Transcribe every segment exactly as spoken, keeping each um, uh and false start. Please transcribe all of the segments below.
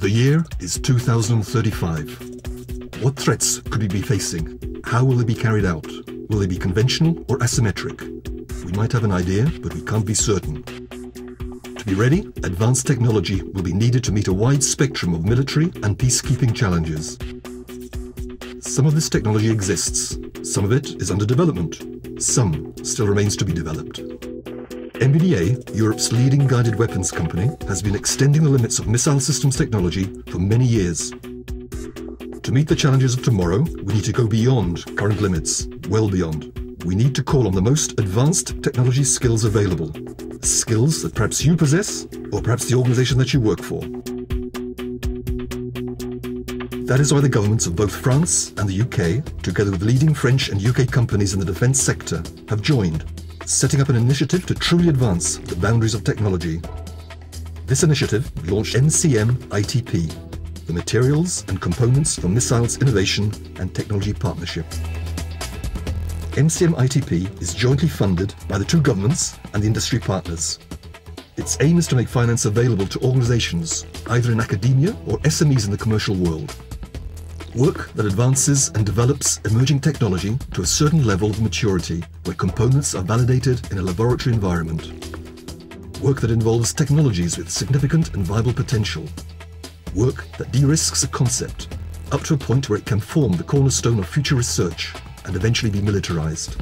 The year is two thousand thirty-five. What threats could we be facing? How will they be carried out? Will they be conventional or asymmetric? We might have an idea, but we can't be certain. To be ready, advanced technology will be needed to meet a wide spectrum of military and peacekeeping challenges. Some of this technology exists, some of it is under development, some still remains to be developed. M B D A, Europe's leading guided weapons company, has been extending the limits of missile systems technology for many years. To meet the challenges of tomorrow, we need to go beyond current limits, well beyond. We need to call on the most advanced technology skills available, skills that perhaps you possess or perhaps the organization that you work for. That is why the governments of both France and the U K, together with leading French and U K companies in the defence sector, have joined, setting up an initiative to truly advance the boundaries of technology. This initiative launched M C M I T P, the Materials and Components for Missiles Innovation and Technology Partnership. M C M I T P is jointly funded by the two governments and the industry partners. Its aim is to make finance available to organisations, either in academia or S M Es in the commercial world. Work that advances and develops emerging technology to a certain level of maturity, where components are validated in a laboratory environment. Work that involves technologies with significant and viable potential. Work that de-risks a concept, up to a point where it can form the cornerstone of future research and eventually be militarized.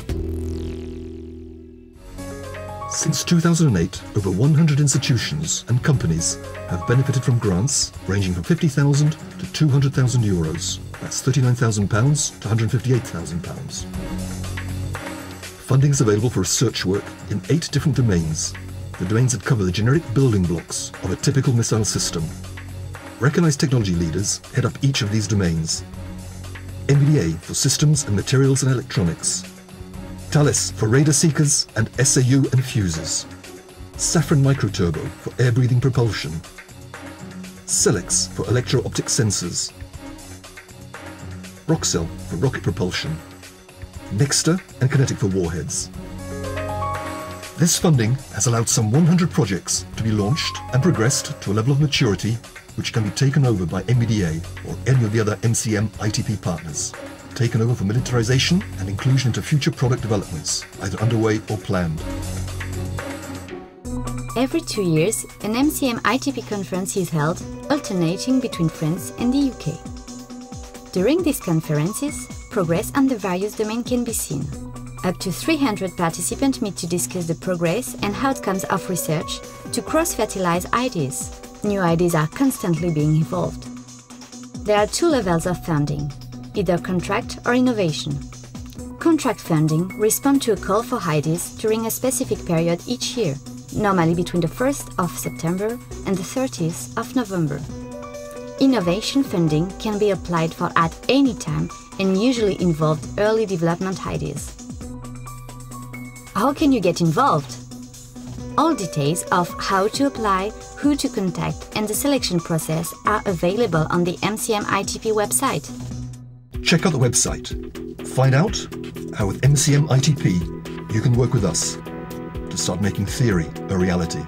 Since two thousand eight, over one hundred institutions and companies have benefited from grants ranging from fifty thousand to two hundred thousand euros. That's thirty-nine thousand pounds to one hundred fifty-eight thousand pounds. Funding is available for research work in eight different domains, the domains that cover the generic building blocks of a typical missile system. Recognized technology leaders head up each of these domains. M B D A for systems and materials and electronics, THALES for radar seekers and S A U and fuses, Safran Microturbo for air-breathing propulsion, SELEX for electro-optic sensors, Roxel for rocket propulsion, Nexter and Kinetic for warheads. This funding has allowed some one hundred projects to be launched and progressed to a level of maturity which can be taken over by M B D A or any of the other M C M I T P partners. Taken over for militarization and inclusion into future product developments, either underway or planned. Every two years, an M C M I T P conference is held, alternating between France and the U K. During these conferences, progress on the various domains can be seen. Up to three hundred participants meet to discuss the progress and outcomes of research to cross-fertilize ideas. New ideas are constantly being evolved. There are two levels of funding. Either contract or innovation. Contract funding responds to a call for ideas during a specific period each year, normally between the first of September and the thirtieth of November. Innovation funding can be applied for at any time and usually involved early development ideas. How can you get involved? All details of how to apply, who to contact and the selection process are available on the M C M I T P website. Check out the website. Find out how with M C M I T P you can work with us to start making theory a reality.